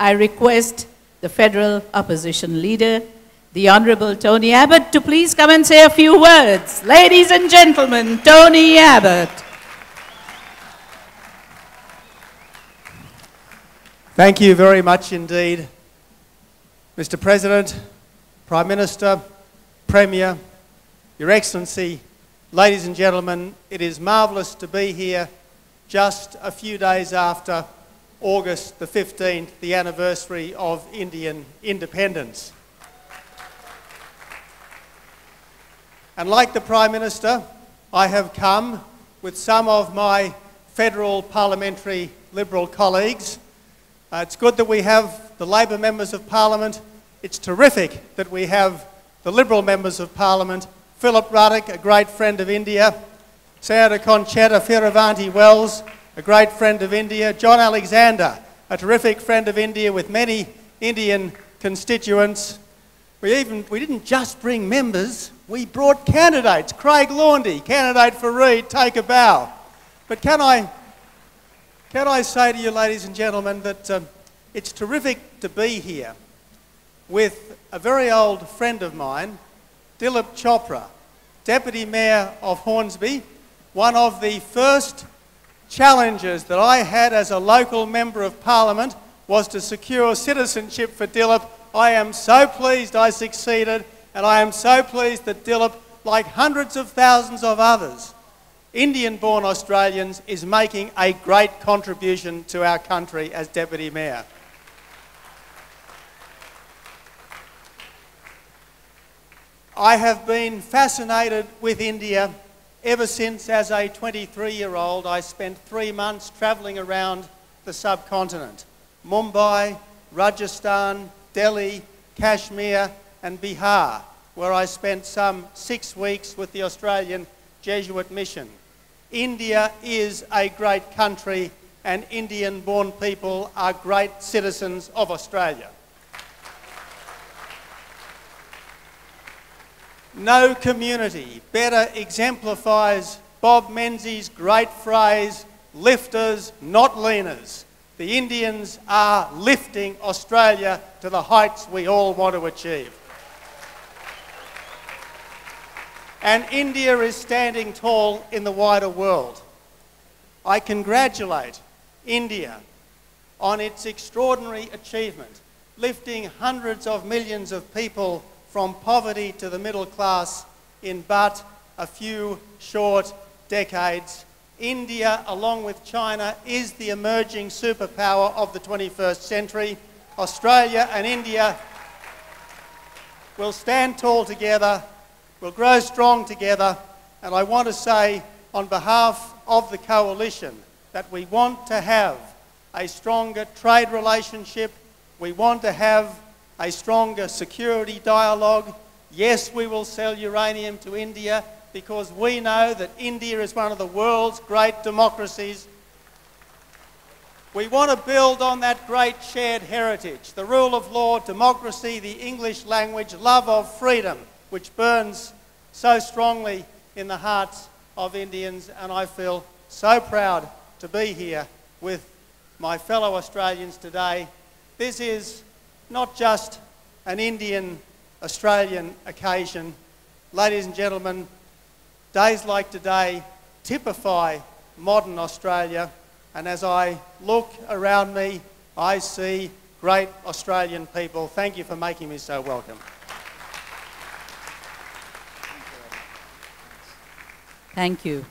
I request the federal opposition leader, the Honorable Tony Abbott, to please come and say a few words. Ladies and gentlemen, Tony Abbott. Thank you very much indeed, Mr. President, Prime Minister, Premier, Your Excellency, ladies and gentlemen, it is marvellous to be here just a few days after August the 15th, the anniversary of Indian independence. And like the Prime Minister, I have come with some of my federal parliamentary Liberal colleagues. It's good that we have the Labor members of Parliament. It's terrific that we have the Liberal members of Parliament. Philip Ruddock, a great friend of India. Sarah Conchetta Firavanti-Wells, a great friend of India. John Alexander, a terrific friend of India with many Indian constituents. We didn't just bring members, we brought candidates. Craig Laundie, candidate for Reid, take a bow. But can I say to you, ladies and gentlemen, that it's terrific to be here with a very old friend of mine, Dilip Chopra, Deputy Mayor of Hornsby, one of the first challenges that I had as a local member of Parliament was to secure citizenship for Dilip. I am so pleased I succeeded, and I am so pleased that Dilip, like hundreds of thousands of others, Indian-born Australians, is making a great contribution to our country as Deputy Mayor. I have been fascinated with India ever since, as a 23-year-old, I spent 3 months travelling around the subcontinent. Mumbai, Rajasthan, Delhi, Kashmir and Bihar, where I spent some 6 weeks with the Australian Jesuit Mission. India is a great country, and Indian-born people are great citizens of Australia. No community better exemplifies Bob Menzies' great phrase, lifters, not leaners. The Indians are lifting Australia to the heights we all want to achieve. And India is standing tall in the wider world. I congratulate India on its extraordinary achievement, lifting hundreds of millions of people from poverty to the middle class in but a few short decades. India, along with China, is the emerging superpower of the 21st century. Australia and India will stand tall together, will grow strong together, and I want to say on behalf of the coalition that we want to have a stronger trade relationship, we want to have a stronger security dialogue. Yes, we will sell uranium to India, because we know that India is one of the world's great democracies. We want to build on that great shared heritage, the rule of law, democracy, the English language, love of freedom, which burns so strongly in the hearts of Indians, and I feel so proud to be here with my fellow Australians today. This is not just an Indian-Australian occasion. Ladies and gentlemen, days like today typify modern Australia, and as I look around me, I see great Australian people. Thank you for making me so welcome. Thank you.